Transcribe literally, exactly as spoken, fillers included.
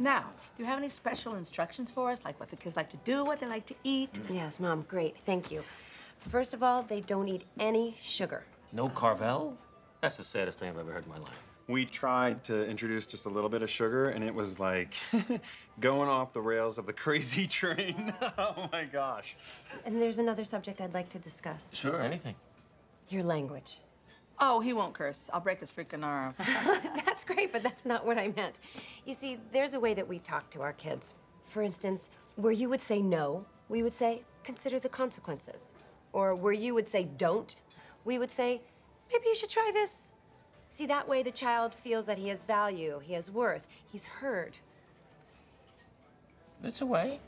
Now, do you have any special instructions for us, like what the kids like to do, what they like to eat? Mm. Yes, Mom, great, thank you. First of all, they don't eat any sugar. No Carvel? That's the saddest thing I've ever heard in my life. We tried to introduce just a little bit of sugar, and it was like going off the rails of the crazy train. Oh, my gosh. And there's another subject I'd like to discuss. Sure, anything. Your language. Oh, he won't curse. I'll break his freaking arm. That's great, but that's not what I meant. You see, there's a way that we talk to our kids. For instance, where you would say no, we would say, consider the consequences. Or where you would say don't, we would say, maybe you should try this. See, that way the child feels that he has value, he has worth, he's heard. That's a way.